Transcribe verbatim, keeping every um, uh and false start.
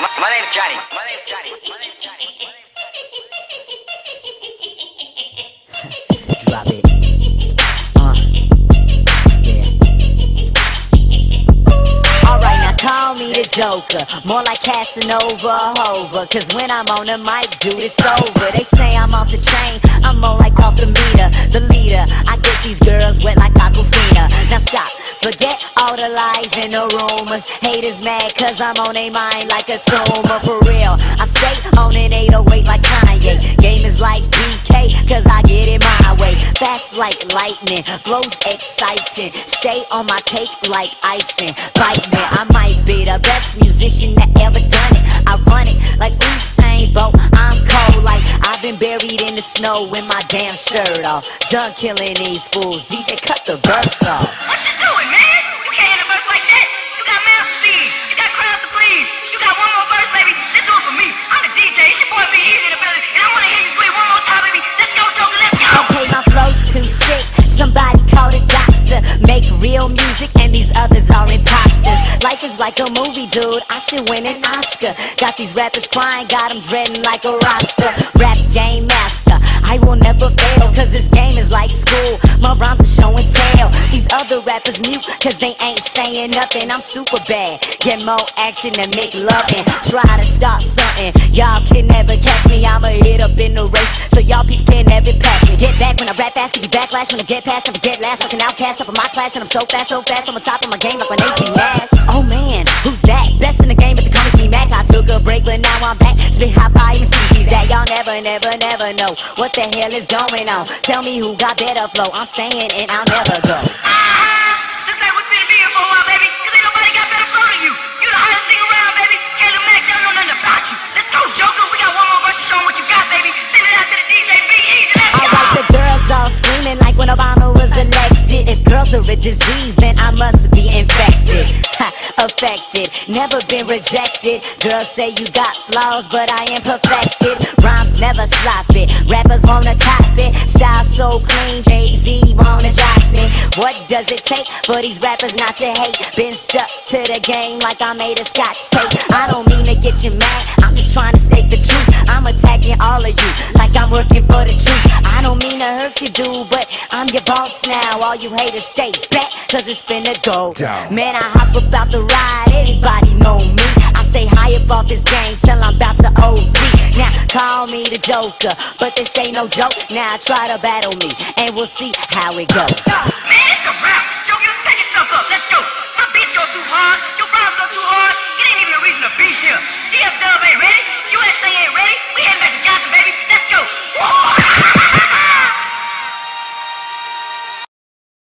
my, my name's Johnny. My name's Johnny. My name's Johnny. Drop it. Uh. Yeah. Alright, now call me the Joker. More like Casanova Hova. Cause when I'm on the mic, dude, it's over. They say I'm off the chain. I'm on like off the meter. The leader. I get these girls wet like Aquafina. Now stop. Forget all the lies and the rumors. Haters mad cause I'm on they mind like a tumor. For real, I stay on an eight oh eight like Kanye. Game is like B K cause I get it my way. Fast like lightning, flows exciting. Stay on my cake like icing. Bite me, I might be the best musician that ever done it. I run it like Usain Bolt, I'm cold like I've been buried in the snow with my damn shirt off. Done killing these fools, D J cut the verse off. What you doing, man? Somebody call the doctor, make real music and these others are imposters. Life is like a movie, dude, I should win an Oscar. Got these rappers crying, got them dreading like a roster. Rap game master, I will never fail, cause this game is like school, my rhymes are show and tell. These other rappers mute, cause they ain't saying nothing. I'm super bad, get more action than McLovin. Try to stop something, y'all can never catch me. I'ma hit up in the race, so y'all people can never pass me. Get back when I rap fast, give you backlash. When I get past, I forget last, like an outcast up in my class. And I'm so fast, so fast, I'm on top of my game like my name's Nash. Oh man, who's that? Best in the game, but the comments see Mac. I took a break, but now I'm back. Spit high five and see that. Y'all never, never, never know what the hell is going on. Tell me who got better flow. I'm staying and I'll never go. Looks like we've been being for a while, baby. Cause ain't nobody got better flow than you. You the hottest thing around, baby. Can't no Mac, y'all know nothing about you. Let's go, Joker. We got one more verse to show what you got, baby. Send it out to the D J B E. Alright, the girls all screaming like when Obama was elected. If girls are a disease, then I must be infected. Ha, affected, never been rejected. Girls say you got flaws, but I am perfected. Rhymes never slop it, rappers wanna cop it. Style so clean, Jay-Z wanna drop it. What does it take for these rappers not to hate? Been stuck to the game like I made a scotch tape. I don't mean to get you mad, I'm just trying to state the truth. I'm attacking all of you like I'm working for the truth. I don't mean to hurt you, dude, but I'm your boss now. All you haters stay back, cause it's finna go down. Man, I hop up out the ride, anybody know me. I stay high up off this game till I'm about to O D. Now, call me the Joker, but this ain't no joke. Now, try to battle me, and we'll see how it goes. Man, it's a rap. Joker, set yourself up, let's go. My beats go too hard, your rhymes go too hard. It ain't even a reason to be here. G F Dub ain't ready, U S A ain't ready. We ain't back to Johnson, baby.